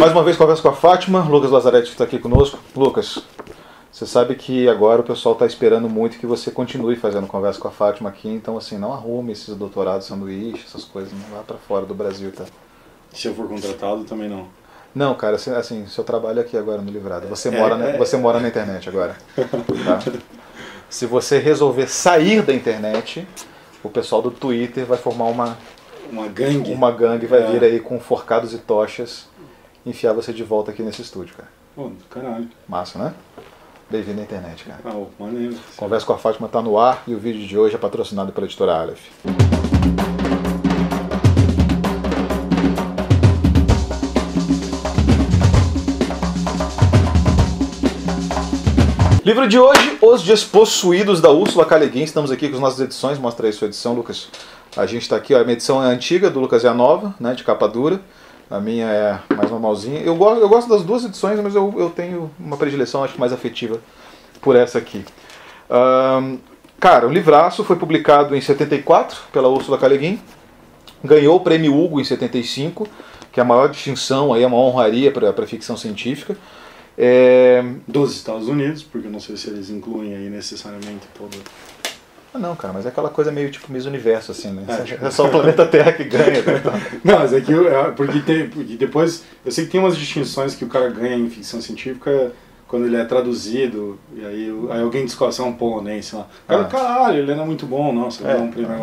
Mais uma vez, conversa com a Fátima. Lucas Lazarete está aqui conosco. Lucas, você sabe que agora o pessoal está esperando muito que você continue fazendo conversa com a Fátima aqui, então assim, não arrume esses doutorados, sanduíche, essas coisas, não vá para fora do Brasil, tá? Se eu for contratado, também não. Não, cara, assim, seu trabalho aqui agora no Livrado. Você mora na internet agora. Tá? Se você resolver sair da internet, o pessoal do Twitter vai formar uma gangue. Uma gangue vai vir aí com forcados e tochas enfiar você de volta aqui nesse estúdio, cara. Pô, caralho. Massa, né? Bem-vindo à internet, cara. Ah, maneiro. Conversa com a Fátima tá no ar e o vídeo de hoje é patrocinado pela Editora Aleph. Livro de hoje, Os Despossuídos, da Ursula K. Le Guin. Estamos aqui com as nossas edições. Mostra aí sua edição, Lucas. A gente está aqui, ó, a minha edição é antiga, do Lucas é a nova, né, de capa dura. A minha é mais normalzinha. Eu gosto das duas edições, mas eu tenho uma predileção, acho, mais afetiva por essa aqui. Cara, o livraço foi publicado em 74 pela Ursula K. Le Guin. Ganhou o prêmio Hugo em 75, que é a maior distinção, aí, é uma honraria para a ficção científica. Dos Estados Unidos, porque eu não sei se eles incluem aí necessariamente todo... Ah, não, cara, mas é aquela coisa meio tipo Miss Universo, assim, né? É só o planeta Terra que ganha. Tá? Não, mas é que... Porque depois... Eu sei que tem umas distinções que o cara ganha em ficção científica quando ele é traduzido, e aí alguém descobre se é um polonês, sei lá. Cara, caralho, ele não é muito bom, nossa. É, um prêmio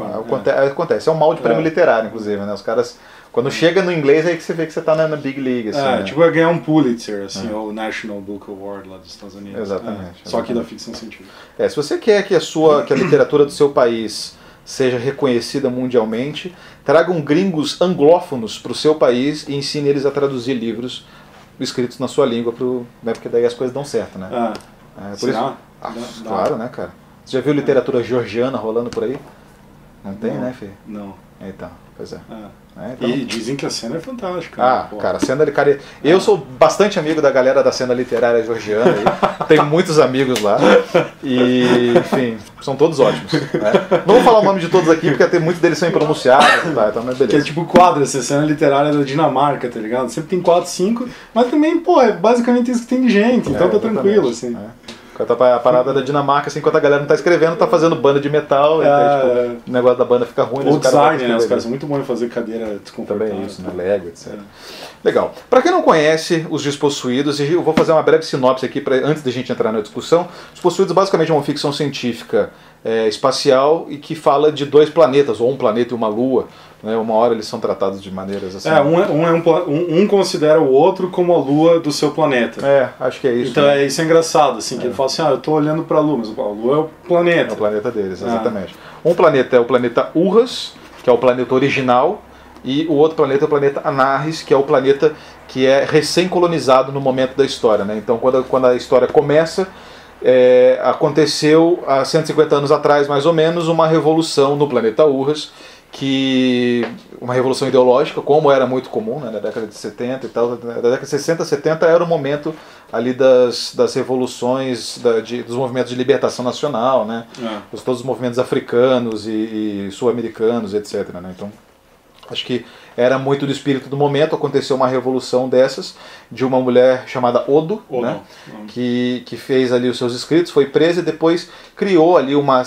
acontece, é um mal de prêmio literário, inclusive, né? Os caras... Quando chega no inglês, aí que você vê que você tá na Big League, assim, né? Tipo, vai ganhar um Pulitzer, assim, ou o National Book Award lá dos Estados Unidos. Exatamente. Só que da ficção científica. Se você quer que a literatura do seu país seja reconhecida mundialmente, tragam gringos anglófonos pro seu país e ensine eles a traduzir livros escritos na sua língua, porque daí as coisas dão certo, né? Por isso, claro, né, cara? Você já viu literatura georgiana rolando por aí? Não tem, né, filho? Não. Então, pois é. Então... E dizem que a cena é fantástica. Cara, a cena... Eu sou bastante amigo da galera da cena literária georgiana. Tenho muitos amigos lá. E, enfim, são todos ótimos. Né? Não vou falar o nome de todos aqui, porque tem muitos deles são impronunciáveis. Tá? Então, mas beleza. Que é tipo quadro, essa cena literária da Dinamarca, tá ligado? Sempre tem 4, 5, mas também, pô, é basicamente isso que tem de gente. Então tá tranquilo, assim. A parada da Dinamarca, assim, enquanto a galera não tá escrevendo, tá fazendo banda de metal, então, tipo, o negócio da banda fica ruim. O design, né? Os caras são muito bons em fazer cadeira desconfortável. Também isso, né? Lego, etc. Legal. Pra quem não conhece Os Despossuídos, eu vou fazer uma breve sinopse aqui, antes da gente entrar na discussão. Os Despossuídos basicamente é uma ficção científica espacial e que fala de dois planetas, ou um planeta e uma lua. Uma hora eles são tratados de maneiras assim... Um considera o outro como a lua do seu planeta. Acho que é isso. Então, né? Isso é engraçado, assim, que ele fala assim, eu tô olhando pra lua, mas a lua é o planeta. É o planeta deles, exatamente. Um planeta é o planeta Urras, que é o planeta original, e o outro planeta é o planeta Anarres, que é o planeta que é recém-colonizado no momento da história, né? Então, quando a história começa... aconteceu há 150 anos atrás, mais ou menos, uma revolução no planeta Urras, uma revolução ideológica, como era muito comum, né, na década de 70 e tal, na década de 60, 70 era o momento ali das revoluções, dos movimentos de libertação nacional, né, todos os movimentos africanos e sul-americanos, etc. Né, então, acho que era muito do espírito do momento, aconteceu uma revolução dessas, de uma mulher chamada Odo. Né, que fez ali os seus escritos, foi presa e depois criou ali uma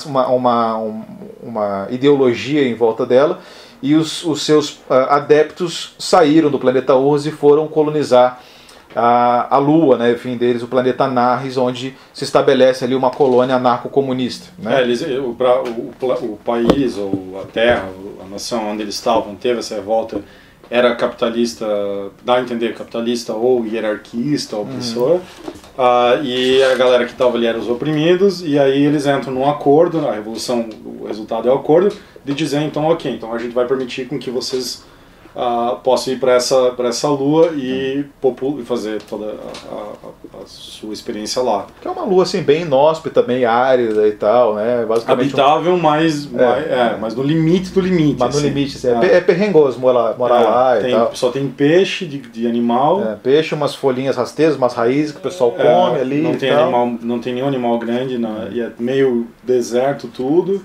ideologia em volta dela, e os seus adeptos saíram do planeta Urras e foram colonizar a Lua, né, enfim, deles, o planeta Anarres, onde se estabelece ali uma colônia anarco-comunista. Né? O país, ou a terra, a nação onde eles estavam, teve essa revolta, era capitalista, dá a entender, capitalista ou hierarquista, opressor, e a galera que estava ali eram os oprimidos, e aí eles entram num acordo, a revolução, o resultado é o acordo, de dizer, então, ok, então a gente vai permitir com que vocês possam ir para essa lua e fazer toda a sua experiência lá. Que é uma lua, assim, bem inóspita, bem árida e tal, né? Basicamente habitável, mas no limite do limite. Mas assim, no limite, assim, é perrengoso morar lá e tal. Só tem peixe de animal. Peixe, umas folhinhas rasteiras, umas raízes que o pessoal come ali. Não tem nenhum animal grande, e é meio deserto tudo.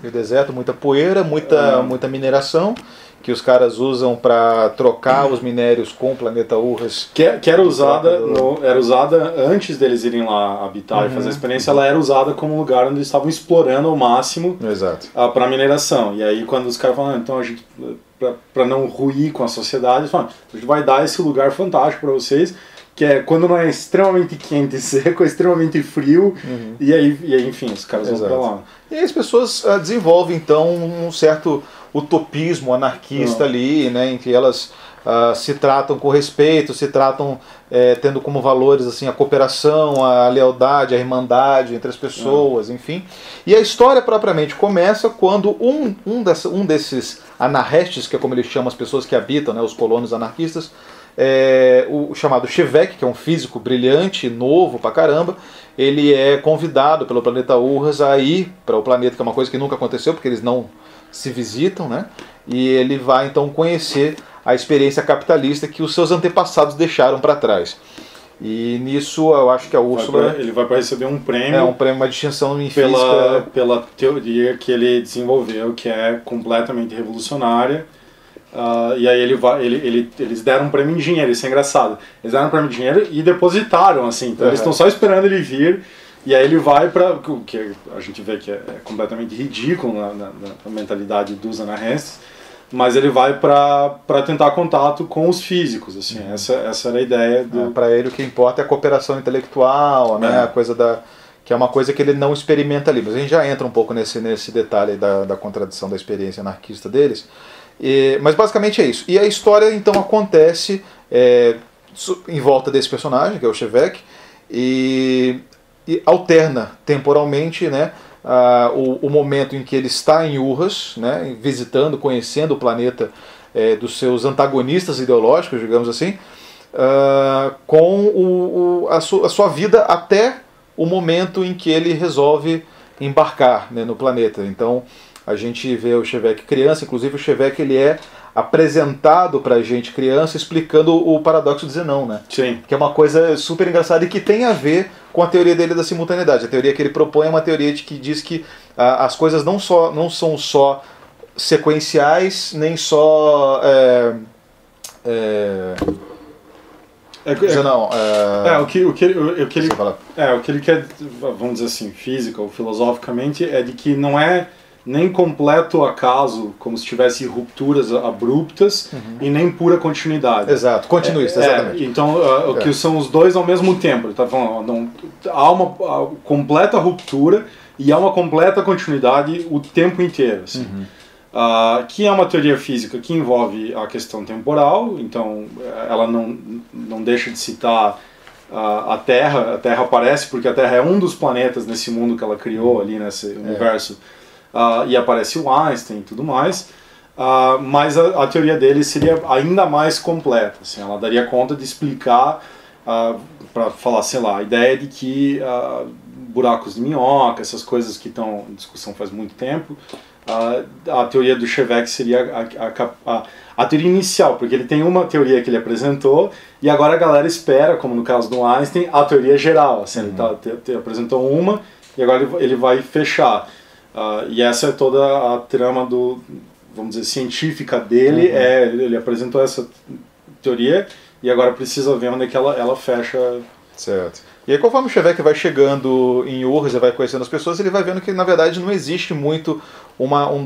Muita poeira, muita mineração. que os caras usam para trocar os minérios com o planeta Urras. Que era usada, era usada antes deles irem lá habitar e fazer a experiência, ela era usada como lugar onde eles estavam explorando ao máximo para mineração. E aí quando os caras falam, então a gente, para não ruir com a sociedade, eles falam, a gente vai dar esse lugar fantástico para vocês, que é quando não é extremamente quente e seco, é extremamente frio, e aí enfim, os caras vão pra lá. E aí as pessoas desenvolvem então um certo utopismo anarquista ali, né, em que elas se tratam com respeito, se tratam tendo como valores assim, a cooperação, a lealdade, a irmandade entre as pessoas, enfim. E a história propriamente começa quando um desses anarrestes, que é como eles chamam as pessoas que habitam, né, os colonos anarquistas, o chamado Shevek, que é um físico brilhante, novo pra caramba, ele é convidado pelo planeta Urras a ir para o planeta, que é uma coisa que nunca aconteceu, porque eles não se visitam, né? E ele vai então conhecer a experiência capitalista que os seus antepassados deixaram para trás. E nisso eu acho que a Ursula... ele vai para receber um prêmio... um prêmio, uma distinção em física... Pela teoria que ele desenvolveu, que é completamente revolucionária. E aí eles deram um prêmio em dinheiro, isso é engraçado. Eles deram um prêmio em dinheiro e depositaram, assim. Então eles estão só esperando ele vir. E aí ele vai para o que a gente vê que é completamente ridículo na mentalidade dos anarrestes, mas ele vai para tentar contato com os físicos, assim, essa era a ideia. Para ele o que importa é a cooperação intelectual, né, a coisa que é uma coisa que ele não experimenta ali. Mas a gente já entra um pouco nesse detalhe da contradição da experiência anarquista deles. Mas basicamente é isso. E a história então acontece em volta desse personagem, que é o Shevek, e alterna temporalmente, né, o momento em que ele está em Urras, né, visitando, conhecendo o planeta dos seus antagonistas ideológicos, digamos assim, com a sua vida até o momento em que ele resolve embarcar, né, no planeta. Então a gente vê o Shevek criança, inclusive o Shevek ele é apresentado pra gente criança explicando o paradoxo de Zenão, né? Sim. Que é uma coisa super engraçada e que tem a ver com a teoria dele da simultaneidade. A teoria que ele propõe é uma teoria que diz que as coisas não são só sequenciais, nem só... o que ele quer, vamos dizer assim, física ou filosoficamente, é de que não é nem completo acaso, como se tivesse rupturas abruptas, e nem pura continuidade. Exato, continuista, exatamente. Então, o que são os dois ao mesmo tempo. Ele tá falando, há uma completa ruptura e há uma completa continuidade o tempo inteiro. Assim. Que é uma teoria física que envolve a questão temporal, então ela não deixa de citar a Terra aparece, porque a Terra é um dos planetas nesse mundo que ela criou, ali nesse universo. E aparece o Einstein e tudo mais, mas a teoria dele seria ainda mais completa, assim, ela daria conta de explicar, para falar, sei lá, a ideia de que buracos de minhoca, essas coisas que estão em discussão faz muito tempo, a teoria do Shevek seria a teoria inicial, porque ele tem uma teoria que ele apresentou, e agora a galera espera, como no caso do Einstein, a teoria geral, assim, ele apresentou uma, e agora ele vai fechar. E essa é toda a trama do, vamos dizer, científica dele, ele apresentou essa teoria e agora precisa ver onde é que ela fecha. Certo. E aí conforme o Shevek vai chegando em Urras e vai conhecendo as pessoas, ele vai vendo que na verdade não existe muito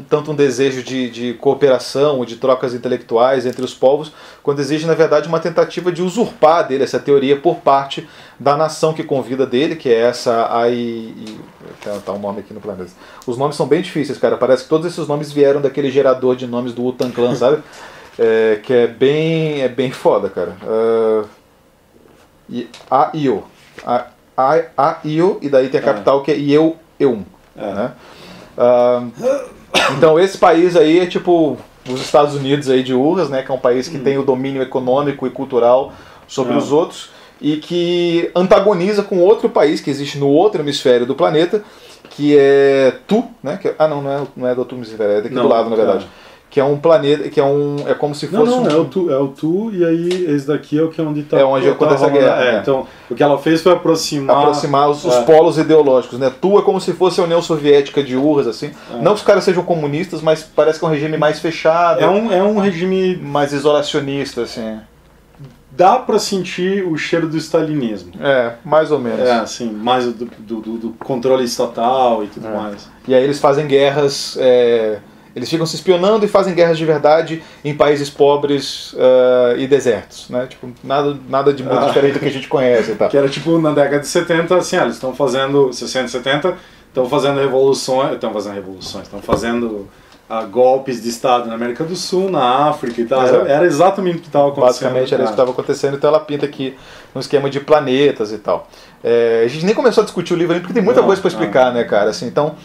tanto um desejo de cooperação, de trocas intelectuais entre os povos, quando existe na verdade uma tentativa de usurpar dele essa teoria por parte da nação que convida dele, que é essa tá um nome aqui no planeta. Os nomes são bem difíceis, cara, parece que todos esses nomes vieram daquele gerador de nomes do Wu-Tang Clan, sabe? Que é bem foda, cara. A-I-O, e daí tem a capital que é Ieu-Eum, né? Então esse país aí é tipo os Estados Unidos aí de Urras, né, que é um país que tem o domínio econômico e cultural sobre os outros e que antagoniza com outro país que existe no outro hemisfério do planeta, que é Tu, né? Não é do outro hemisfério, é daqui do lado, na verdade. que é um planeta, que é um, é como se fosse não, não, um... é o Tu, e aí esse daqui é o que é onde está... É onde acontece a guerra. É, então, o que ela fez foi aproximar os polos ideológicos, né? Tu é como se fosse a União Soviética de Urras, assim. É. Não que os caras sejam comunistas, mas parece que é um regime mais fechado. É um regime... mais isolacionista, assim. Dá para sentir o cheiro do stalinismo. É, mais ou menos. É, assim, mais do controle estatal e tudo mais. E aí eles fazem guerras... Eles ficam se espionando e fazem guerras de verdade em países pobres e desertos, né? Tipo, nada de muito diferente do que a gente conhece. Tá? Que era tipo na década de 70, assim, eles estão fazendo, 60, 70, estão fazendo golpes de Estado na América do Sul, na África e tal. Era exatamente o que estava acontecendo. Basicamente era isso que estava acontecendo, então ela pinta aqui um esquema de planetas e tal. A gente nem começou a discutir o livro ainda, porque tem muita coisa para explicar, né, cara? Assim, então...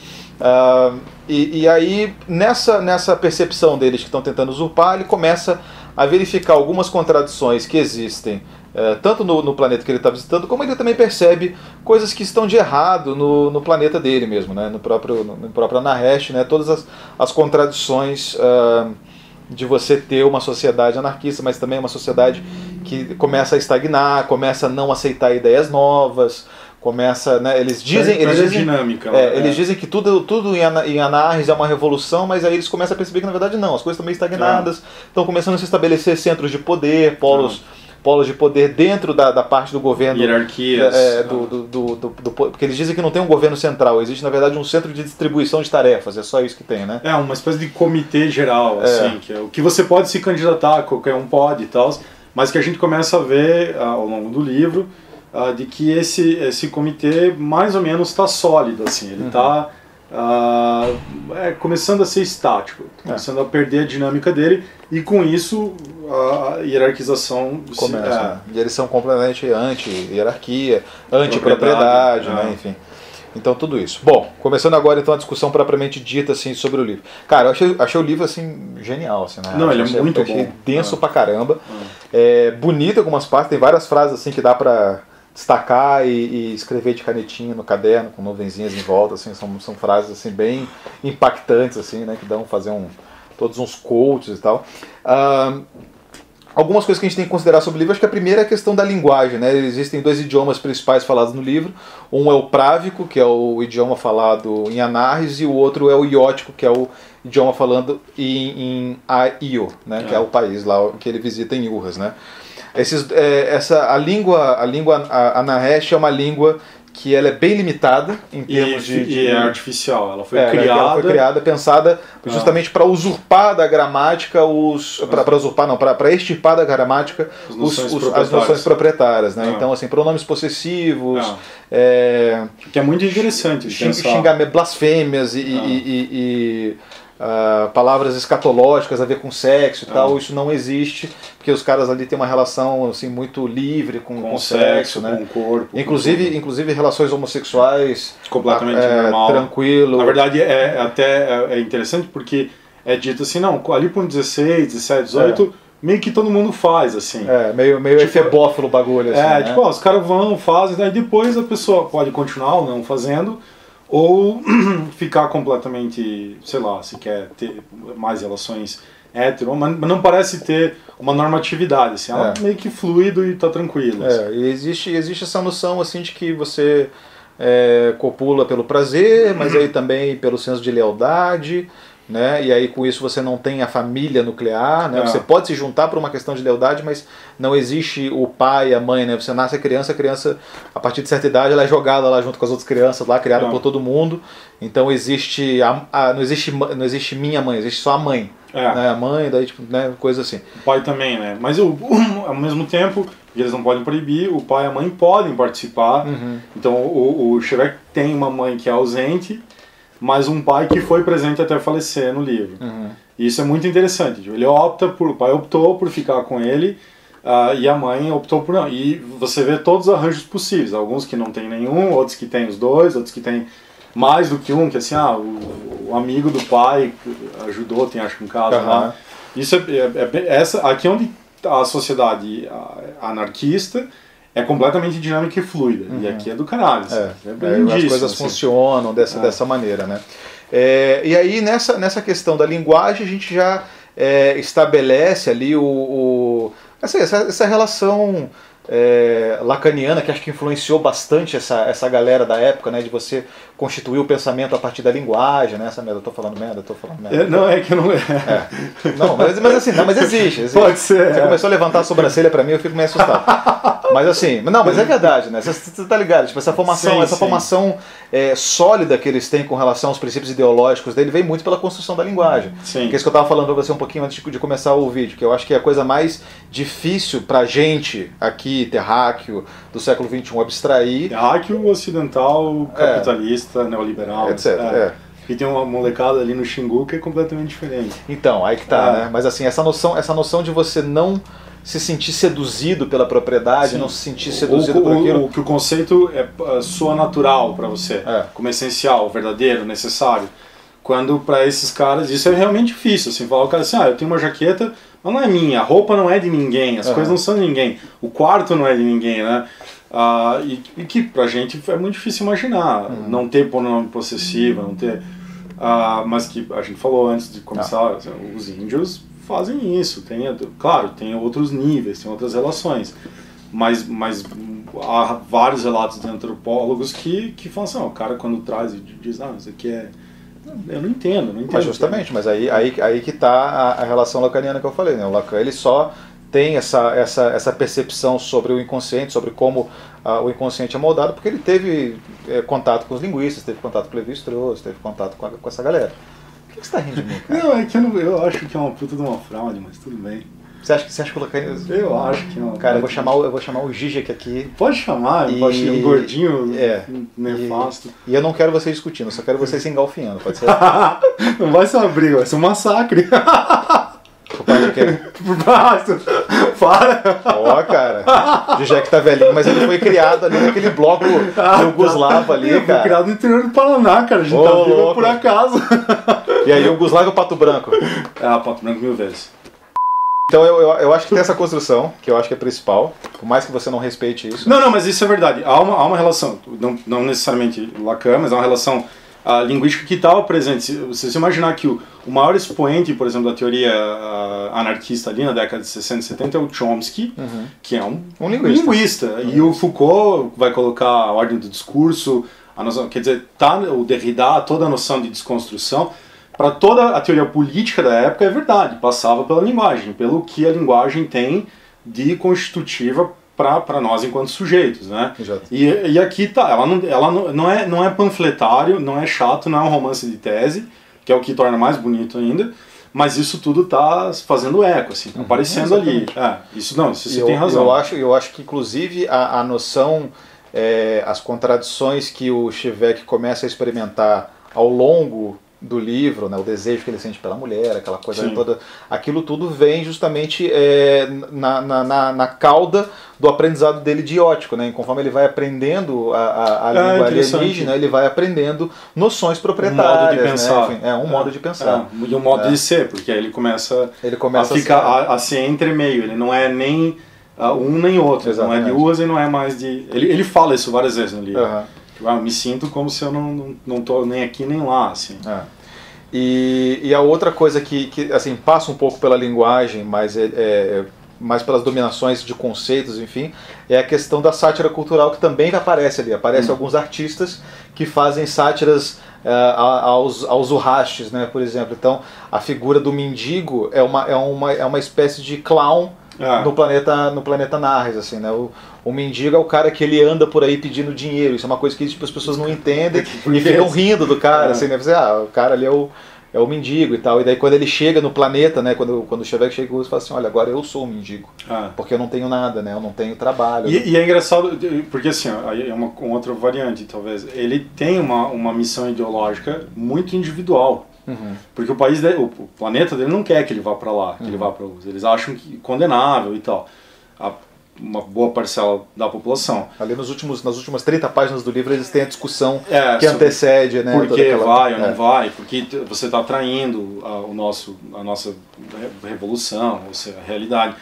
E aí, nessa percepção deles que estão tentando usurpar, ele começa a verificar algumas contradições que existem, tanto no planeta que ele está visitando, como ele também percebe coisas que estão de errado no planeta dele mesmo, né? no próprio Anarres, né? Todas as contradições de você ter uma sociedade anarquista, mas também uma sociedade que começa a estagnar, começa a não aceitar ideias novas... Começa, né? Eles dizem que tudo em Anarres é uma revolução, mas aí eles começam a perceber que na verdade não, as coisas também estagnadas, estão começando a se estabelecer centros de poder, polos de poder dentro da parte do governo. Hierarquias. Porque eles dizem que não tem um governo central, existe na verdade um centro de distribuição de tarefas, é só isso que tem, né? É, uma espécie de comitê geral, assim, que é o que você pode se candidatar, qualquer um pode e tal, mas que a gente começa a ver ao longo do livro. De que esse comitê mais ou menos está sólido, assim, ele está começando a ser estático, começando a perder a dinâmica dele, e com isso a hierarquização começa. Né? E eles são completamente anti-hierarquia, anti-propriedade, né? Enfim. Então tudo isso. Bom, começando agora então a discussão propriamente dita assim, sobre o livro. Cara, eu achei o livro assim, genial. Assim, né? Não, ele é muito bom. Denso pra caramba. É bonito em algumas partes, tem várias frases assim que dá pra... destacar e escrever de canetinha no caderno, com nuvenzinhas em volta, assim, são frases assim, bem impactantes, assim, né, que dão fazer todos uns quotes e tal. Algumas coisas que a gente tem que considerar sobre o livro, acho que a primeira é a questão da linguagem, né? Existem dois idiomas principais falados no livro, um é o právico, que é o idioma falado em Anarres, e o outro é o iótico, que é o idioma falando em Aio, né, que é o país lá que ele visita em Urras, né. A língua Anarres é uma língua que ela é bem limitada em termos de é artificial, ela foi criada... Ela foi criada, pensada justamente para usurpar da gramática para extirpar da gramática as noções proprietárias, né? Então, assim, pronomes possessivos... Que é muito interessante xingamento, blasfêmias e palavras escatológicas a ver com sexo e tal, isso não existe, porque os caras ali têm uma relação assim, muito livre com sexo, né? Com o corpo. Inclusive relações homossexuais. Completamente normal. Tranquilo. Na verdade, até interessante porque é dito assim, não, ali por 16, 17, 18, meio que todo mundo faz, assim. Meio tipo, efebófilo o bagulho, assim. Né? Tipo, os caras vão, fazem, aí depois a pessoa pode continuar ou não fazendo, ou ficar completamente, sei lá, se quer ter mais relações hétero, mas não parece ter uma normatividade, assim, ela meio que fluido e tá tranquilo. Assim. E existe essa noção, assim, de que você copula pelo prazer, mas aí também pelo senso de lealdade, né? E aí com isso você não tem a família nuclear, né? Você pode se juntar por uma questão de lealdade, mas não existe o pai, a mãe, né? Você nasce a criança a partir de certa idade ela é jogada lá junto com as outras crianças lá, criada por todo mundo, então existe não existe minha mãe, existe só a mãe, né? A mãe, daí tipo, né? Coisa assim. O pai também, né? Mas ao mesmo tempo eles não podem proibir, o pai e a mãe podem participar, então o Shevek tem uma mãe que é ausente, mas um pai que foi presente até falecer no livro. Isso é muito interessante. Ele o pai optou por ficar com ele e a mãe optou por não. E você vê todos os arranjos possíveis. Alguns que não tem nenhum, outros que tem os dois, outros que tem mais do que um, que assim, o amigo do pai ajudou, tem acho que um caso lá. Isso aqui é onde a sociedade anarquista é completamente dinâmica e fluida. E aqui é do caralho. As coisas funcionam dessa maneira, né? E aí nessa questão da linguagem a gente já estabelece ali essa relação lacaniana, que acho que influenciou bastante essa galera da época, né, de você constituir o pensamento a partir da linguagem, né? Eu tô falando merda. Não, é que eu não... Não, mas assim, não, mas existe. Pode ser. Você começou a levantar a sobrancelha pra mim, eu fico meio assustado. Mas assim, não, mas é verdade, né? Você tá ligado? Tipo, essa formação sólida que eles têm com relação aos princípios ideológicos dele vem muito pela construção da linguagem. Sim. Que é isso que eu tava falando pra você um pouquinho antes de começar o vídeo, que eu acho que é a coisa mais difícil pra gente aqui, terráqueo do século XXI, abstrair. Terráqueo ocidental, capitalista, neoliberal, etc. E tem uma molecada ali no Xingu que é completamente diferente. Então, aí que tá, né? Mas assim, essa noção de você não se sentir seduzido pela propriedade, não se sentir seduzido por aquilo. Que o conceito soa natural para você, como essencial, verdadeiro, necessário. Quando para esses caras, isso é realmente difícil, assim, falar o cara assim, eu tenho uma jaqueta, mas não é minha, a roupa não é de ninguém, as coisas não são de ninguém, o quarto não é de ninguém, né? E que pra gente é muito difícil imaginar, não ter pronome possessivo, não ter... mas que a gente falou antes de começar, os índios fazem isso, claro, tem outros níveis, tem outras relações, mas há vários relatos de antropólogos que falam assim, o cara quando traz e diz, isso aqui é... Eu não entendo. Mas justamente, mas aí que está a relação lacaniana que eu falei, né? O Lacan, ele só tem essa percepção sobre o inconsciente, sobre como o inconsciente é moldado, porque ele teve contato com os linguistas, teve contato com Levi-Strauss, teve contato com essa galera. Por que você está rindo de mim, cara? Não, é que eu acho que é uma puta de uma fraude, mas tudo bem. Você acha que o Lacan... Eu acho que não. Cara, eu vou chamar o Žižek aqui. Pode chamar, pode ser um gordinho nefasto. E eu não quero vocês discutindo, só quero vocês se engalfinhando, pode ser? Não vai ser uma briga, vai ser um massacre. Por causa do quê? Por baixo. Para. Ó, cara. O Žižek tá velhinho, mas ele foi criado ali naquele bloco jugoslavo ali, cara. Foi criado no interior do Paraná, cara. A gente tá vivo por acaso. E aí, jugoslavo ou Pato Branco? Pato Branco 1000 vezes. Então eu acho que tem essa construção, que eu acho que é principal, por mais que você não respeite isso. Não, mas isso é verdade. Há uma relação, não necessariamente Lacan, mas há uma relação linguística que está presente. Se você imaginar que o maior expoente, por exemplo, da teoria anarquista ali na década de 60 e 70 é o Chomsky, que é um linguista. E o Foucault vai colocar a ordem do discurso, a noção, quer dizer, o Derrida, toda a noção de desconstrução. Para toda a teoria política da época, é verdade, passava pela linguagem, pelo que a linguagem tem de constitutiva para nós enquanto sujeitos, né? Exato. E aqui tá, ela não é panfletário, não é chato, não é um romance de tese, que é o que torna mais bonito ainda, mas isso tudo tá fazendo eco, assim, aparecendo ali. Isso você tem razão. Eu acho que, inclusive, a noção, as contradições que o Shevek começa a experimentar ao longo do livro, né, o desejo que ele sente pela mulher, aquela coisa toda, aquilo tudo vem justamente na cauda do aprendizado dele de Iótico, né? E conforme ele vai aprendendo a língua alienígena, ele vai aprendendo noções proprietárias, um modo de pensar, né? Enfim, um modo de pensar e um modo de ser, porque aí ele começa a ficar a ser entre meio, ele não é nem um nem outro. Exatamente. Não é de Urras e não é mais de... ele fala isso várias vezes no livro. Me sinto como se eu não tô nem aqui nem lá, assim. E a outra coisa que assim, passa um pouco pela linguagem, mas mais pelas dominações de conceitos, enfim, é a questão da sátira cultural, que também aparece ali. Aparecem alguns artistas que fazem sátiras aos urrastes, né, por exemplo. Então, a figura do mendigo é uma espécie de clown no planeta Anarres, assim, né? O mendigo é o cara que ele anda por aí pedindo dinheiro. Isso é uma coisa que, tipo, as pessoas não entendem e ficam rindo do cara, assim, né? Você, o cara ali é o mendigo e tal. E daí quando ele chega no planeta, né? Quando o Shevek chega, ele fala assim, olha, agora eu sou o mendigo. Porque eu não tenho nada, né? Eu não tenho trabalho. E é engraçado, porque assim, aí é uma outra variante, talvez. Ele tem uma missão ideológica muito individual. Porque o país dele, o planeta dele não quer que ele vá para lá, que ele vá para Urras. Eles acham que condenável e tal. Uma boa parcela da população. Ali nas últimas 30 páginas do livro eles têm a discussão que antecede, né? Por que vai ou não vai, porque você está traindo a nossa revolução, ou seja, a realidade.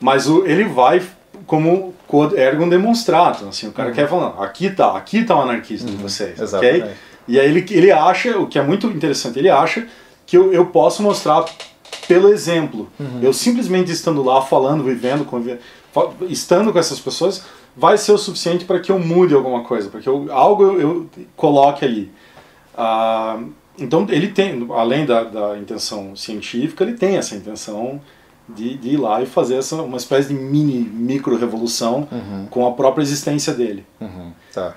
Mas ele vai como ergo um demonstrato, assim, o cara quer falar, aqui está o anarquista de vocês, ok? E aí ele acha, o que é muito interessante, ele acha que eu posso mostrar pelo exemplo. Uhum. Eu simplesmente estando lá, falando, vivendo, convivendo, estando com essas pessoas, vai ser o suficiente para que eu mude alguma coisa, para que algo eu coloque ali. Então ele tem, além da intenção científica, ele tem essa intenção de ir lá e fazer uma espécie de micro-revolução uhum. com a própria existência dele. Uhum. Tá.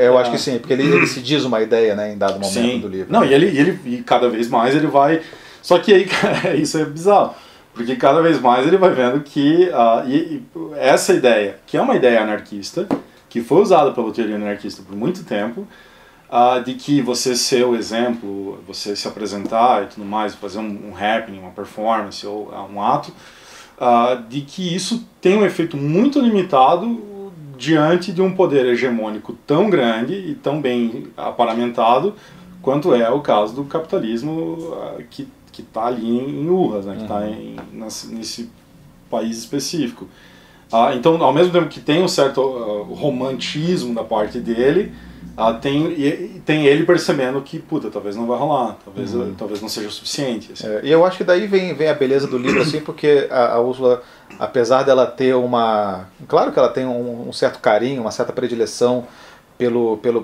Eu acho que sim, porque ele se diz uma ideia, né, em dado momento sim. do livro. Não, né? e cada vez mais ele vai... Só que aí, isso é bizarro, porque cada vez mais ele vai vendo que essa ideia, que é uma ideia anarquista, que foi usada pela teoria anarquista por muito tempo, de que você ser o exemplo, você se apresentar e tudo mais, fazer um happening, uma performance ou um ato, de que isso tem um efeito muito limitado diante de um poder hegemônico tão grande e tão bem aparamentado quanto é o caso do capitalismo que está ali em Urras, né, que está nesse país específico. Então, ao mesmo tempo que tem um certo romantismo da parte dele, tem ele percebendo que, puta, talvez não vai rolar, talvez não seja o suficiente. Assim. E eu acho que daí vem a beleza do livro, assim, porque a Ursula, apesar dela ter uma... Claro que ela tem um certo carinho, uma certa predileção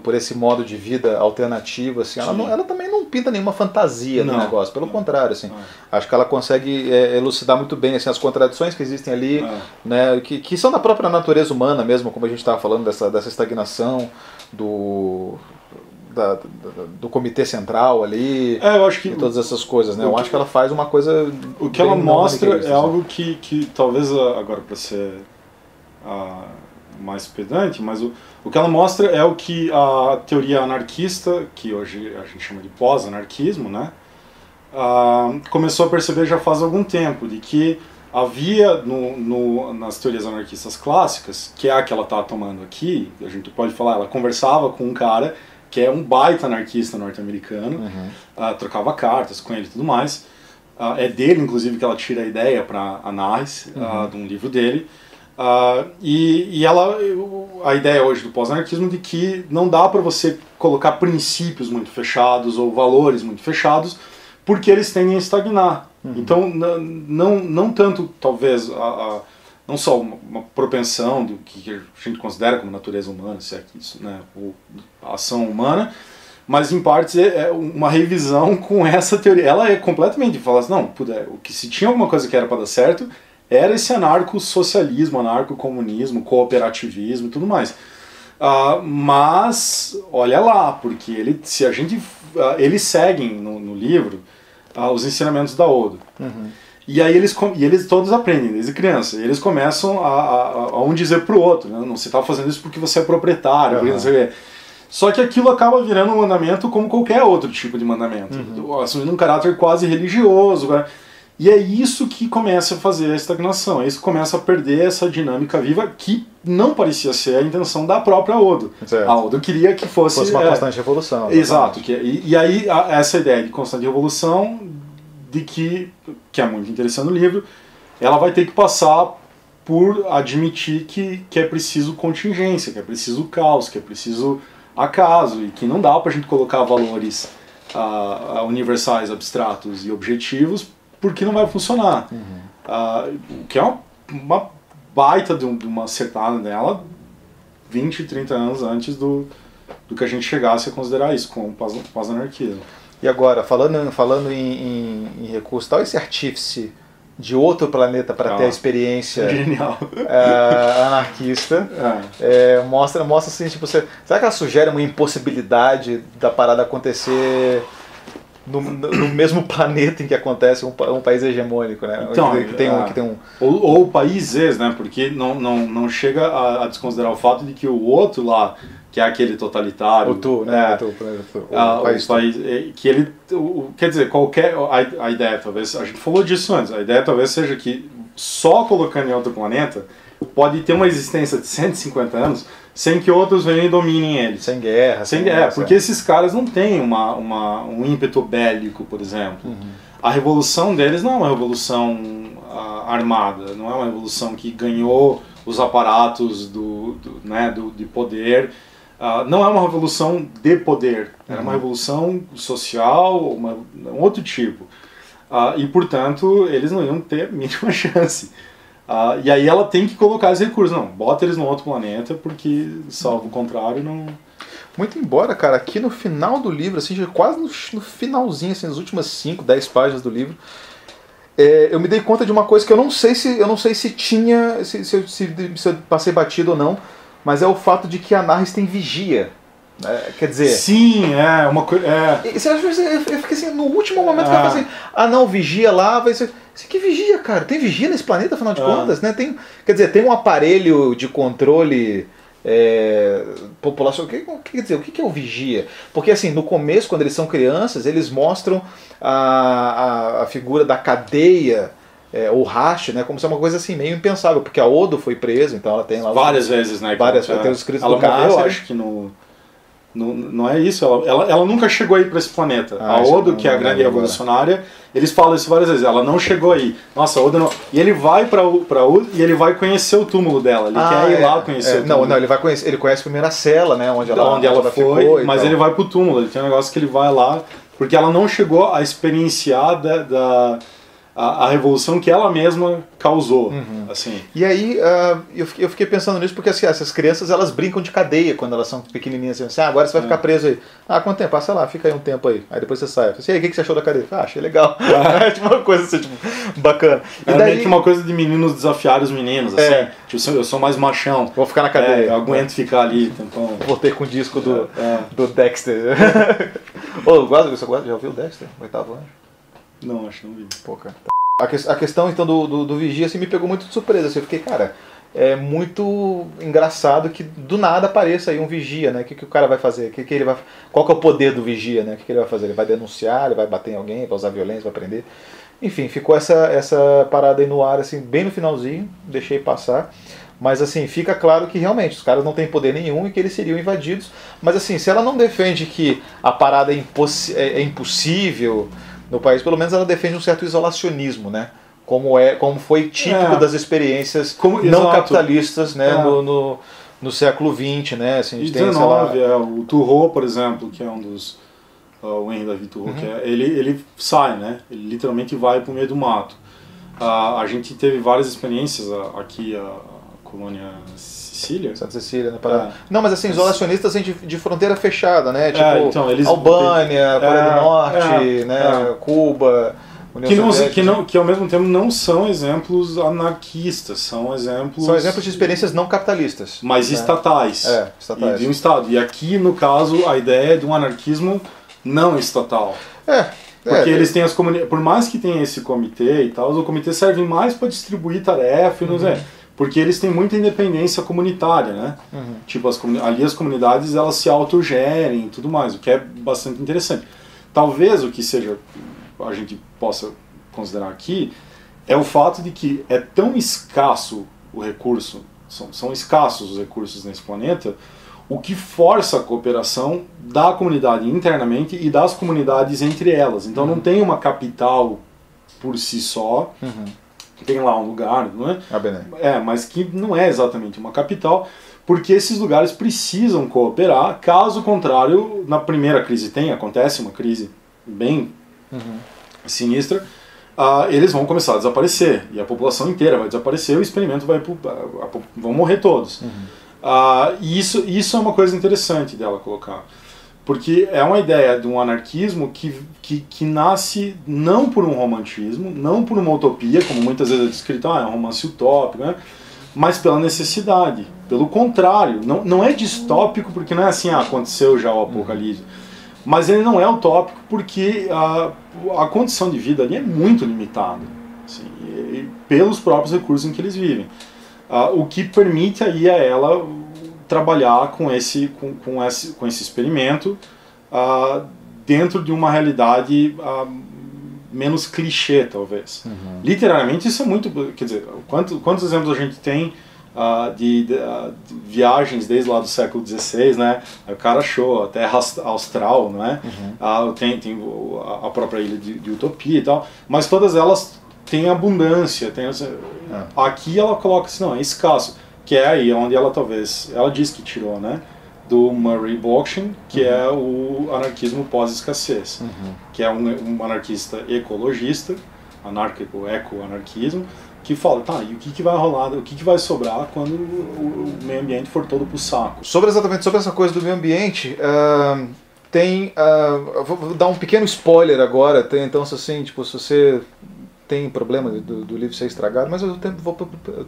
por esse modo de vida alternativo, assim, ela também não pinta nenhuma fantasia no negócio, pelo contrário, assim, acho que ela consegue elucidar muito bem, assim, as contradições que existem ali, né, que são da própria natureza humana mesmo, como a gente estava falando dessa estagnação do comitê central ali, eu acho que e todas essas coisas, né, eu acho que ela faz uma coisa... O que ela mostra é algo que talvez, agora para ser... mais pedante, mas o que ela mostra é o que a teoria anarquista, que hoje a gente chama de pós-anarquismo, né, começou a perceber já faz algum tempo, de que havia nas teorias anarquistas clássicas, que é a que ela está tomando aqui, a gente pode falar, ela conversava com um cara que é um baita anarquista norte-americano, trocava cartas com ele e tudo mais, é dele inclusive que ela tira a ideia para Anarres, de um livro dele, a ideia hoje do pós-anarquismo de que não dá para você colocar princípios muito fechados ou valores muito fechados porque eles tendem a estagnar. Então, não tanto, talvez, não só uma propensão do que a gente considera como natureza humana, se é que isso, né, ou ação humana, mas em partes é uma revisão com essa teoria. Ela é completamente, fala assim, não, se tinha alguma coisa que era para dar certo, era esse anarco-socialismo, anarco-comunismo, cooperativismo e tudo mais. Mas, olha lá, porque eles seguem no livro os ensinamentos da Odo. E aí eles todos aprendem, desde criança. Eles começam a um dizer pro outro, né? Não, você está fazendo isso porque você é proprietário, porque não sei o quê. Só que aquilo acaba virando um mandamento como qualquer outro tipo de mandamento. Assumindo um caráter quase religioso, né? E é isso que começa a fazer a estagnação, é isso que começa a perder essa dinâmica viva que não parecia ser a intenção da própria Odo. Certo. A Odo queria que fosse uma constante revolução. Exato. E aí essa ideia de constante revolução, que é muito interessante no livro, ela vai ter que passar por admitir que é preciso contingência, que é preciso caos, que é preciso acaso, e que não dá pra gente colocar valores universais, abstratos e objetivos, porque não vai funcionar. O que é uma baita de uma acertada nela 20, 30 anos antes do que a gente chegasse a considerar isso como pós-anarquismo. E agora, falando em recursos, tal, esse artífice de outro planeta para ter a experiência genial. Anarquista mostra assim, tipo, será que ela sugere uma impossibilidade da parada acontecer no mesmo planeta em que acontece um país hegemônico, né? Então, ou países, né? Porque não chega a desconsiderar o fato de que o outro lá, que é aquele totalitário, o tu, né? Quer dizer, a ideia, talvez a gente falou disso antes, a ideia talvez seja que só colocando em outro planeta pode ter uma existência de 150 anos sem que outros venham e dominem ele. Sem guerra. Sem guerra, porque esses caras não têm um ímpeto bélico, por exemplo. A revolução deles não é uma revolução armada, não é uma revolução que ganhou os aparatos de poder não é uma revolução de poder, é uma revolução social, um outro tipo. E, portanto, eles não iam ter a mínima chance. E aí ela tem que colocar os recursos. Não, bota eles num outro planeta, porque, salvo o contrário, não... Muito embora, cara, aqui no final do livro, assim, já quase no finalzinho, assim, nas últimas 5, 10 páginas do livro, eu me dei conta de uma coisa que eu não sei se eu passei batido ou não, mas é o fato de que a Anarres tem vigia. Quer dizer... Sim, é uma coisa... Eu fiquei assim, no último momento que eu falei assim, não, vigia lá, vai ser... Que vigia, cara? Tem vigia nesse planeta, afinal de contas, né? Tem, quer dizer, tem um aparelho de controle populacional. Quer dizer, o que é o vigia? Porque assim, no começo, quando eles são crianças, eles mostram a figura da cadeia, ou racha, né? Como se é uma coisa assim, meio impensável, porque a Odo foi presa, então ela tem lá... Várias vezes, né? Várias vezes, tem os escritos do cárcere. Eu acho que no... Não é isso, ela nunca chegou aí para esse planeta. A Odo, que é a grande revolucionária, eles falam isso várias vezes, ela não chegou aí. Nossa, a Odo não... E ele vai para Odo e ele vai conhecer o túmulo dela, ele quer ir lá conhecer o túmulo. Não, ele conhece primeiro a cela, né, onde ela foi, mas ele vai pro túmulo, ele tem um negócio que ele vai lá, porque ela não chegou a experienciar a revolução que ela mesma causou. Assim. E aí eu fiquei pensando nisso porque assim, essas crianças elas brincam de cadeia quando elas são pequenininhas. Assim, agora você vai ficar preso aí. Quanto tempo? Sei lá, fica aí um tempo aí. Aí depois você sai. Assim, e aí, o que você achou da cadeia? Achei legal. É tipo uma coisa assim, tipo, bacana. É meio que uma coisa de meninos desafiar os meninos. Assim, tipo, eu sou mais machão. Vou ficar na cadeia. Eu aguento ficar ali. Então... Voltei com o disco do Dexter. Já ouviu o Dexter? Oitavo anjo? Não, acho que não vi. Pô, cara. A questão, então, do vigia, assim, me pegou muito de surpresa. Assim, eu fiquei, cara, é muito engraçado que do nada apareça aí um vigia, né? O que o cara vai fazer? Qual que é o poder do vigia, né? O que ele vai fazer? Ele vai denunciar, ele vai bater em alguém, vai usar violência, vai prender. Enfim, ficou essa parada aí no ar, assim, bem no finalzinho. Deixei passar. Mas, assim, fica claro que, realmente, os caras não têm poder nenhum e que eles seriam invadidos. Mas, assim, se ela não defende que a parada é impossível... No país, pelo menos, ela defende um certo isolacionismo, né? Como foi típico das experiências não capitalistas, né? No século XX, né? Assim, e XIX, o Thoreau, por exemplo, que é um dos... o Henri David Thoreau, ele sai, né? Ele literalmente vai para o meio do mato. A gente teve várias experiências aqui, a colônia... Santa Cecília, né? Não, mas assim, isolacionistas de fronteira fechada, né? Tipo, então, eles... Albânia, Coreia do Norte, né? Cuba, União Soviética. Que ao mesmo tempo não são exemplos anarquistas, são exemplos... São exemplos de experiências não capitalistas. Mas estatais. Estatais. E de um Estado. E aqui, no caso, a ideia é de um anarquismo não estatal. Porque eles têm as comunidades... Por mais que tenha esse comitê e tal, o comitê serve mais para distribuir tarefa e não sei... Porque eles têm muita independência comunitária, né? Tipo, ali as comunidades, elas se autogerem e tudo mais, o que é bastante interessante. Talvez o que seja, a gente possa considerar aqui, é o fato de que é tão escasso o recurso, são escassos os recursos nesse planeta, o que força a cooperação da comunidade internamente e das comunidades entre elas. Então não tem uma capital por si só... Tem lá um lugar, não é? Mas que não é exatamente uma capital, porque esses lugares precisam cooperar, caso contrário, na primeira crise acontece uma crise bem sinistra, eles vão começar a desaparecer, e a população inteira vai desaparecer, o experimento vão morrer todos. E isso é uma coisa interessante dela colocar, porque é uma ideia de um anarquismo que nasce não por um romantismo, não por uma utopia, como muitas vezes é descrito, é um romance utópico, né? Mas pela necessidade. Pelo contrário, não é distópico porque não é assim, aconteceu já o apocalipse. Mas ele não é utópico porque a condição de vida ali é muito limitada, assim, e pelos próprios recursos em que eles vivem. O que permite aí a ela... trabalhar com esse experimento dentro de uma realidade menos clichê, talvez. Literalmente, isso é muito... Quer dizer, quantos exemplos a gente tem de viagens desde lá do século XVI, né? O cara achou a Terra Austral, não é? Tem a própria Ilha de Utopia e tal, mas todas elas têm abundância. Aqui ela coloca assim, não, é escasso. Que é aí onde ela talvez... Ela diz que tirou, né? do Murray Bookchin, que é o anarquismo pós-escassez, que é um anarquista ecologista, anarco-eco-anarquismo, que fala, tá, e o que vai rolar, o que vai sobrar quando o meio ambiente for todo pro saco? Sobre essa coisa do meio ambiente, vou dar um pequeno spoiler agora, então, assim, tipo, se você tem problema do livro ser estragado, mas eu vou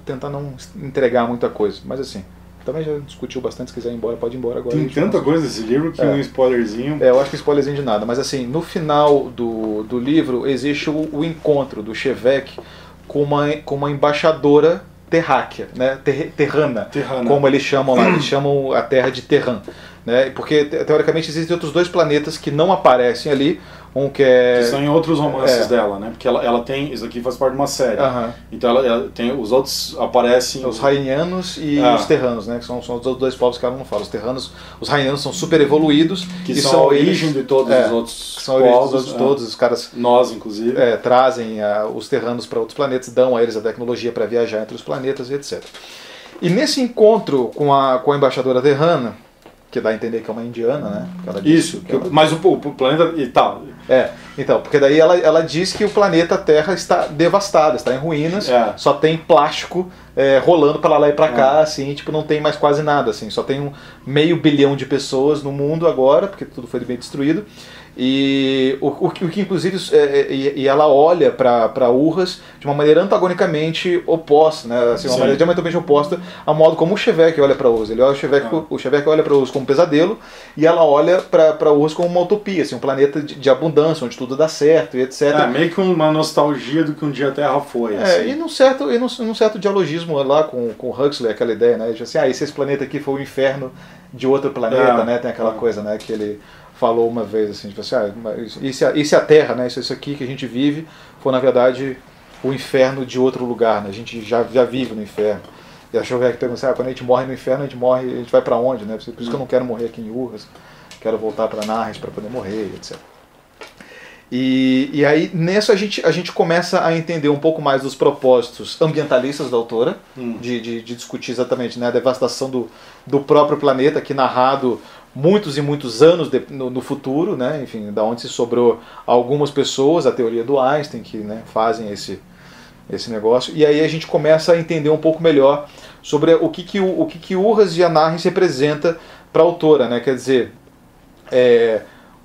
tentar não entregar muita coisa, mas assim... Também já discutiu bastante, se quiser ir embora, pode ir embora agora. Tem tanta coisa nesse livro que um spoilerzinho... eu acho que spoilerzinho de nada, mas assim, no final do livro existe o encontro do Shevek com uma embaixadora terráquea, né? Terrana, como eles chamam lá, eles chamam a Terra de Terran, né? Porque teoricamente existem outros dois planetas que não aparecem ali, que são em outros romances dela, né? Porque ela tem... Isso aqui faz parte de uma série. Então ela tem... Os outros aparecem... Os rainianos e os terranos, né? Que são os dois povos que ela não fala. Os terranos... Os rainianos são super evoluídos. Que são a origem de todos os outros povos. São a origem de todos os caras... Nós, inclusive. Trazem os terranos para outros planetas. Dão a eles a tecnologia para viajar entre os planetas e etc. E nesse encontro com a embaixadora terrana... Que dá a entender que é uma indiana, né? Ela isso, que ela... mas o planeta e tal. Então, porque daí ela diz que o planeta Terra está devastado, está em ruínas, só tem plástico rolando para lá e para cá, assim, tipo, não tem mais quase nada, assim, só tem 500 milhões de pessoas no mundo agora, porque tudo foi bem destruído. E o que inclusive ela olha para Urras de uma maneira antagonicamente oposta, né? Assim, uma maneira diametralmente oposta ao modo como o Shevek olha para Urras. Ele olha o Shevek olha para Urras como um pesadelo e ela olha para Urras como uma utopia, assim, um planeta de abundância onde tudo dá certo e etc. Meio que uma nostalgia do que um dia a Terra foi. Assim. E num certo dialogismo lá com Huxley, aquela ideia, né? De assim, e se esse planeta aqui foi o inferno de outro planeta, né? Tem aquela coisa, né? Que ele falou uma vez, assim, tipo assim, isso é a Terra, né? Isso aqui que a gente vive foi, na verdade, o inferno de outro lugar, né? A gente já vive no inferno. E a Shevek pergunta assim, quando a gente morre no inferno, a gente vai pra onde, né? Por isso que eu não quero morrer aqui em Urras, quero voltar pra Anarres pra poder morrer, etc. E aí, nisso, a gente começa a entender um pouco mais dos propósitos ambientalistas da autora, de discutir exatamente, né, a devastação do próprio planeta, que narrado muitos e muitos anos no futuro, né? Enfim, da onde se sobrou algumas pessoas, a teoria do Einstein, que, né, fazem esse negócio. E aí a gente começa a entender um pouco melhor sobre o que Urras e Anarres representa para a autora, né? Quer dizer,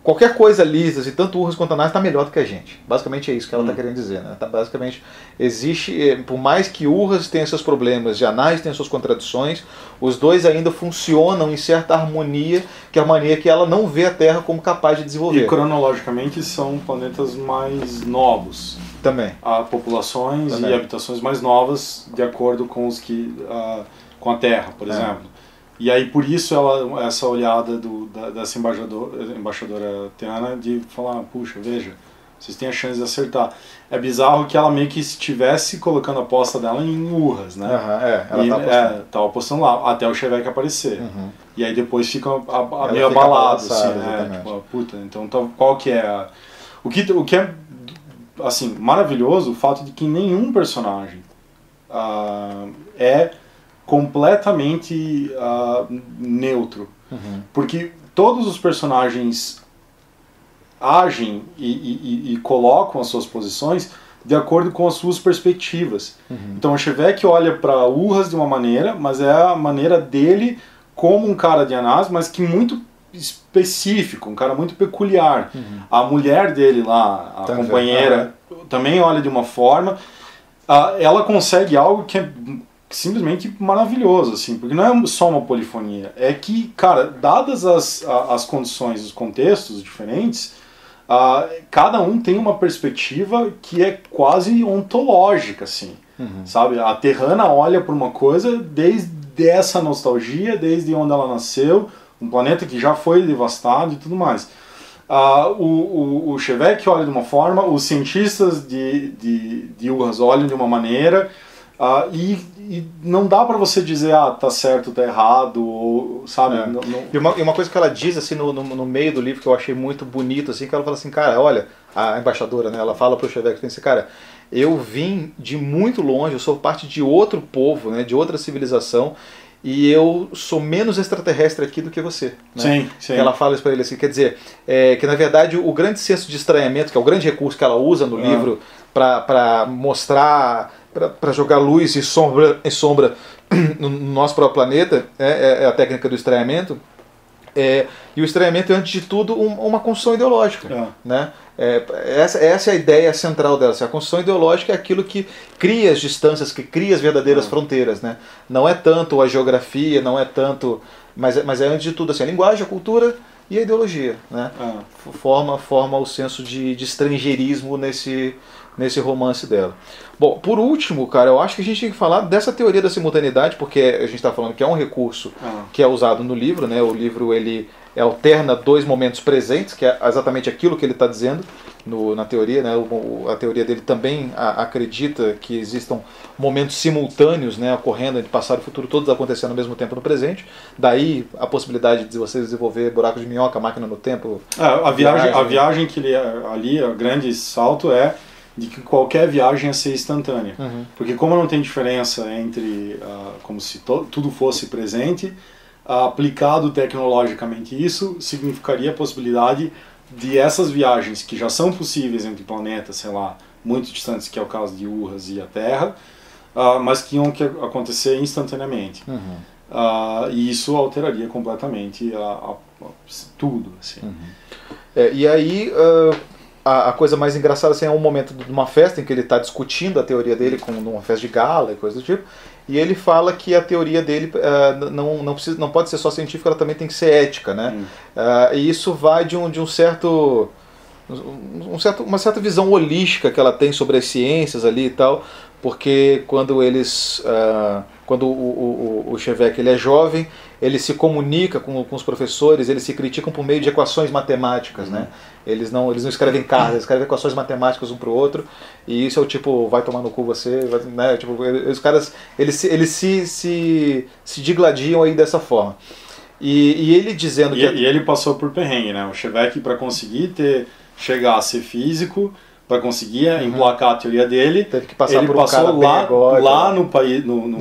qualquer coisa lisa, assim, tanto Urras quanto Anarres está melhor do que a gente. Basicamente é isso que ela está querendo dizer, né? Basicamente existe, por mais que Urras tenha seus problemas e Anarres tenha suas contradições, os dois ainda funcionam em certa harmonia, que é a harmonia que ela não vê a Terra como capaz de desenvolver. E cronologicamente são planetas mais novos. Também. Há populações e habitações mais novas de acordo com os que com a Terra, por exemplo. E aí por isso essa olhada dessa embaixadora Teana de falar, puxa, veja, vocês têm a chance de acertar. É bizarro que ela meio que estivesse colocando a aposta dela em Urras, né? Ela estava apostando lá, até o Shevek aparecer. E aí depois fica meio abalado, assim, né? Tipo, puta, então qual que é a... O que é, assim, maravilhoso, o fato de que nenhum personagem é completamente neutro. Porque todos os personagens agem e colocam as suas posições de acordo com as suas perspectivas. Então o Shevek olha para Urras de uma maneira, mas é a maneira dele como um cara de Anarres, mas que muito específico, um cara muito peculiar. A mulher dele lá, a companheira, também olha de uma forma. Ela consegue algo que é simplesmente maravilhoso, assim, porque não é só uma polifonia, é que, cara, dadas as condições, os contextos diferentes, cada um tem uma perspectiva que é quase ontológica, assim, sabe? A terrana olha para uma coisa desde essa nostalgia, desde onde ela nasceu, um planeta que já foi devastado e tudo mais. O Shevek olha de uma forma, os cientistas de Urras olham de uma maneira, e não dá pra você dizer, tá certo, tá errado, ou, sabe? E uma coisa que ela diz, assim, no meio do livro, que eu achei muito bonito, assim, que ela fala assim, cara, olha, a embaixadora, né, ela fala pro Shevek, assim, cara, eu vim de muito longe, eu sou parte de outro povo, né, de outra civilização, e eu sou menos extraterrestre aqui do que você, né? Sim, sim. Ela fala isso para ele assim, quer dizer, que na verdade o grande senso de estranhamento, que é o grande recurso que ela usa no livro para mostrar, para jogar luz e sombra no nosso próprio planeta, é a técnica do estranhamento. E o estranhamento é, antes de tudo, uma construção ideológica. Né? Essa é a ideia central dela. A construção ideológica é aquilo que cria as distâncias, que cria as verdadeiras fronteiras. Né? Não é tanto a geografia, não é tanto... Mas é, antes de tudo, assim, a linguagem, a cultura e a ideologia. Né? Forma o senso de estrangeirismo nesse romance dela. Bom, por último, cara, eu acho que a gente tem que falar dessa teoria da simultaneidade, porque a gente está falando que é um recurso que é usado no livro, né? O livro, ele alterna dois momentos presentes, que é exatamente aquilo que ele está dizendo na teoria, né? A teoria dele também acredita que existam momentos simultâneos, né, ocorrendo entre passado e futuro, todos acontecendo ao mesmo tempo no presente. Daí a possibilidade de você desenvolver buraco de minhoca, máquina no tempo. A viagem que ele, ali, o grande salto é de que qualquer viagem ia ser instantânea. Porque como não tem diferença entre como se tudo fosse presente, aplicado tecnologicamente isso significaria a possibilidade de essas viagens que já são possíveis entre planetas, sei lá, muito distantes, que é o caso de Urras e a Terra, mas que iam acontecer instantaneamente. E isso alteraria completamente tudo. Assim. E aí... A coisa mais engraçada, assim, é um momento de uma festa em que ele está discutindo a teoria dele, numa festa de gala e coisa do tipo, e ele fala que a teoria dele não pode ser só científica, ela também tem que ser ética, né? E isso vai de uma certa visão holística que ela tem sobre as ciências ali e tal, porque quando o Shevek, ele é jovem, ele se comunica com os professores, eles se criticam por meio de equações matemáticas, né? Eles não escrevem cartas, eles escrevem equações matemáticas um para o outro, e isso é o tipo, vai tomar no cu você, né? Tipo, os caras, eles se digladiam aí dessa forma. E ele dizendo que... E ele passou por perrengue, né? O Shevek, para conseguir chegar a ser físico, para conseguir emplacar a teoria dele, teve que passar por um cara lá, agora, lá no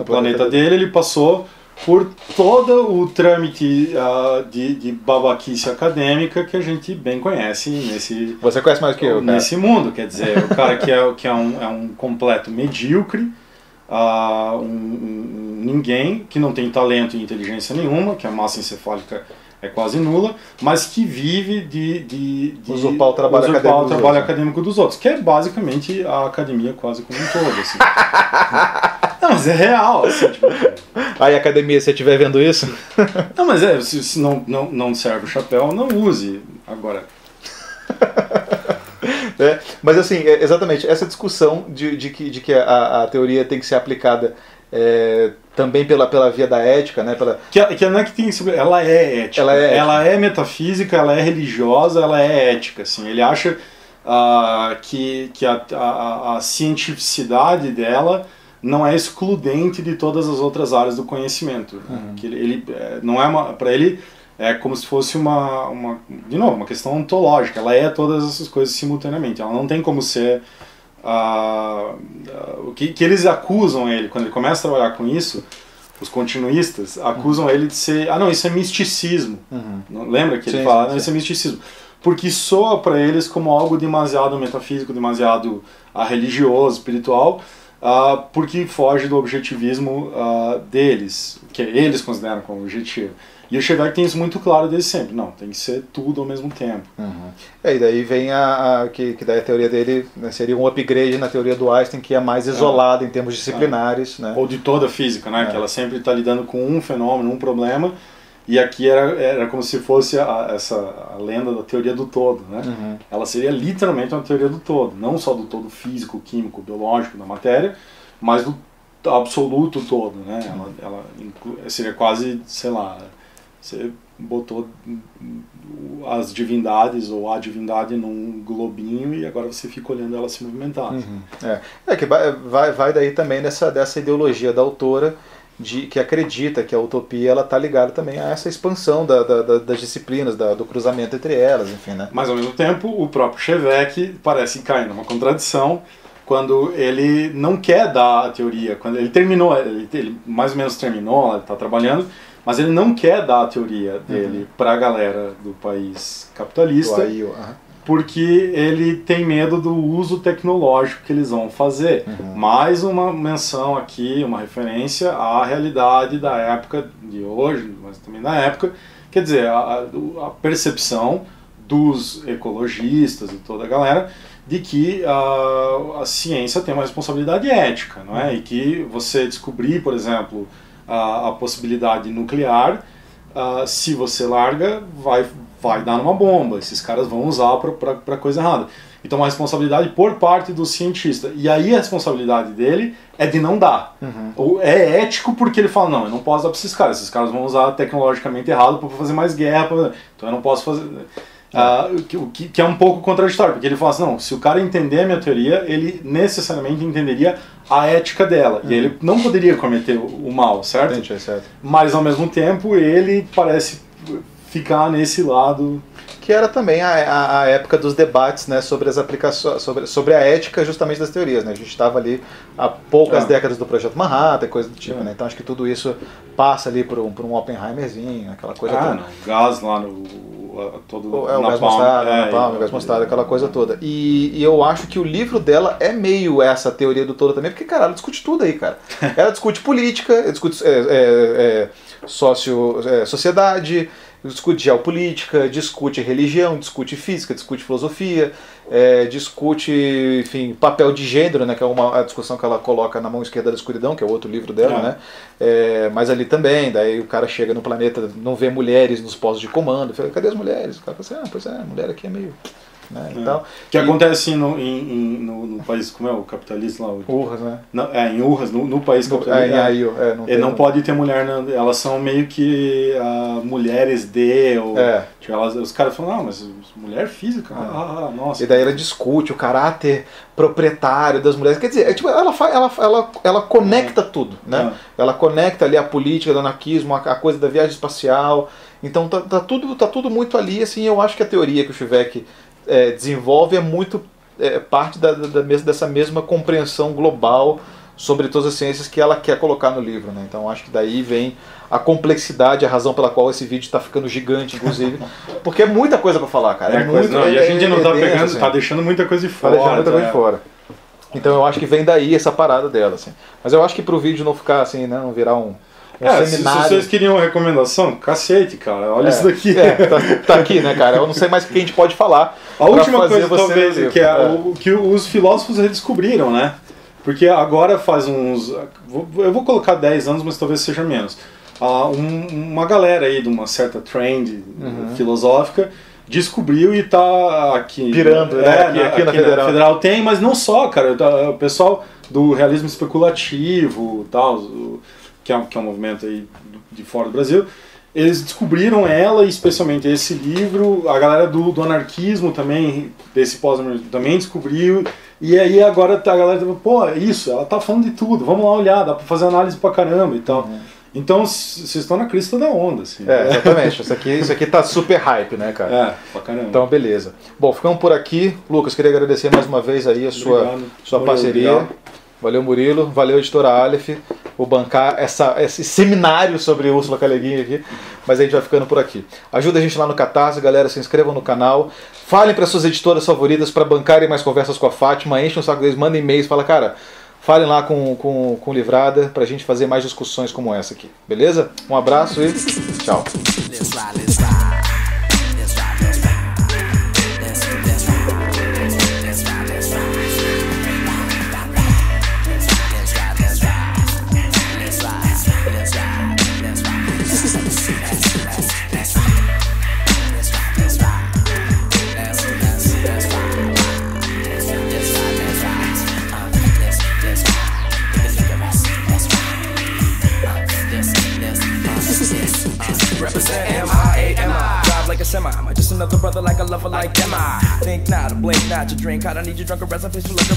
planeta dele, ele passou por todo o trâmite de babaquice acadêmica que a gente bem conhece nesse... Você conhece mais que eu, cara. Nesse mundo, quer dizer, o cara que é um completo medíocre, um ninguém, que não tem talento e inteligência nenhuma, que a massa encefálica é quase nula, mas que vive de usurpar o trabalho acadêmico dos outros, que é basicamente a academia quase como um todo, assim. Não, mas é real, assim, tipo... Aí, academia, se você estiver vendo isso... Não, mas se não serve o chapéu, não use. Agora... mas assim, exatamente, essa discussão de que a teoria tem que ser aplicada também pela via da ética, né? Não é que tem... Ela é ética. Ela é metafísica, ela é religiosa, ela é ética, assim. Ele acha que a cientificidade dela... não é excludente de todas as outras áreas do conhecimento, né? Que ele não é, para ele é como se fosse uma questão ontológica. Ela é todas essas coisas simultaneamente. Ela não tem como ser o que eles acusam ele quando ele começa a trabalhar com isso. Os continuistas acusam ele de ser não, isso é misticismo. Lembra que ele fala não, isso é misticismo, porque soa para eles como algo demasiado metafísico, demasiado religioso, espiritual. Porque foge do objetivismo deles, que eles consideram como objetivo. E o Shevek tem isso muito claro desde sempre. Não, tem que ser tudo ao mesmo tempo. E daí vem que daí a teoria dele, né, seria um upgrade na teoria do Einstein, que é mais isolada em termos disciplinares. Né? Ou de toda a física, né? Que ela sempre está lidando com um fenômeno, um problema, e aqui era como se fosse a lenda da teoria do todo, né? Ela seria literalmente uma teoria do todo, não só do todo físico, químico, biológico, da matéria, mas do absoluto todo, né? Ela seria quase, sei lá, você botou as divindades ou a divindade num globinho e agora você fica olhando ela se movimentar. Que vai daí também dessa ideologia da autora, que acredita que a utopia está ligada também a essa expansão das disciplinas, do cruzamento entre elas, enfim, né? Mas, ao mesmo tempo, o próprio Shevek parece cair numa contradição quando ele não quer dar a teoria, quando ele terminou, ele mais ou menos terminou, ele está trabalhando, mas ele não quer dar a teoria dele para a galera do país capitalista, porque ele tem medo do uso tecnológico que eles vão fazer. Mais uma menção aqui, uma referência à realidade da época de hoje, mas também da época, quer dizer, a percepção dos ecologistas e toda a galera, de que a ciência tem uma responsabilidade ética, não é? E que você descobrir, por exemplo, a possibilidade nuclear, se você larga, vai dar numa bomba, esses caras vão usar para coisa errada. Então, a responsabilidade por parte do cientista. E aí a responsabilidade dele é de não dar. Ou é ético porque ele fala, não, eu não posso dar para esses caras vão usar tecnologicamente errado para fazer mais guerra, então eu não posso fazer... que é um pouco contraditório, porque ele fala assim, não, se o cara entender a minha teoria, ele necessariamente entenderia a ética dela, e ele não poderia cometer o mal, certo? Entendi, certo? Mas ao mesmo tempo ele parece ficar nesse lado... Que era também a época dos debates, né, sobre as aplicações, sobre a ética justamente das teorias, né? A gente estava ali há poucas décadas do Projeto Manhattan e coisa do tipo, né? Então acho que tudo isso passa ali por um Oppenheimerzinho, aquela coisa toda. O gás lá no... o gás mostarda, o gás mostarda, aquela coisa toda. E eu acho que o livro dela é meio essa teoria do todo também, porque, cara, ela discute tudo aí, cara. Ela discute política, ela discute sociedade, discute geopolítica, discute religião, discute física, discute filosofia, discute, enfim, papel de gênero, né, que é a discussão que ela coloca na Mão Esquerda da Escuridão, que é outro livro dela, né? Mas ali também, daí o cara chega no planeta, não vê mulheres nos postos de comando, fala, cadê as mulheres? O cara fala assim, ah, pois é, mulher aqui é meio... Né, então, que acontece no país como é o capitalista lá, Urras, né? Não, em Urras, no país capitalista. Não pode ter mulher, né? Elas são meio que mulheres de ou, tipo, os caras falam, não, mas mulher física, nossa. E daí ela discute o caráter proprietário das mulheres, quer dizer, tipo, ela conecta tudo, né? Ela conecta ali a política do anarquismo, a coisa da viagem espacial, então tá tudo muito ali, assim, eu acho que a teoria que o Shevek desenvolve é muito parte dessa mesma compreensão global sobre todas as ciências que ela quer colocar no livro, né? Então acho que daí vem a complexidade, a razão pela qual esse vídeo está ficando gigante, inclusive, porque é muita coisa para falar, cara. E a gente não está pegando, assim, tá deixando muita coisa de fora. Então eu acho que vem daí essa parada dela, assim. Mas eu acho que para o vídeo não ficar assim, né, não virar um seminário. Se vocês queriam uma recomendação, cacete, cara, olha isso daqui. Tá aqui, né, cara? Eu não sei mais o que a gente pode falar. A última coisa, talvez, que é o que os filósofos redescobriram, né? Porque agora faz uns... Eu vou colocar 10 anos, mas talvez seja menos. Uma galera aí de uma certa trend filosófica descobriu e tá aqui... Pirando, né? Aqui na Federal. Federal tem, mas não só, cara. O pessoal do realismo especulativo, tal... que é um movimento aí de fora do Brasil, eles descobriram ela, especialmente esse livro, a galera do anarquismo também, desse pós-anarquismo também descobriu, e aí agora a galera tá, pô, isso, ela tá falando de tudo, vamos lá olhar, dá pra fazer análise pra caramba e tal. Então, vocês estão na crista da onda, assim. Exatamente, isso aqui tá super hype, né, cara? Pra caramba. Então, beleza. Bom, ficamos por aqui. Lucas, queria agradecer mais uma vez aí a sua parceria. Obrigado. Valeu, Murilo. Valeu, Editora Aleph, por bancar esse seminário sobre Ursula K. Le Guin aqui. Mas a gente vai ficando por aqui. Ajuda a gente lá no Catarse, galera. Se inscrevam no canal. Falem para suas editoras favoritas para bancarem mais conversas com a Fátima. Enchem o saco deles, mandem e-mails. Fala, cara, falem lá com Livrada para a gente fazer mais discussões como essa aqui. Beleza? Um abraço e tchau. Just another brother like a lover like am I. Think not, blink not, you drink hot, I need you drunk, a rest, I'm peaceful like a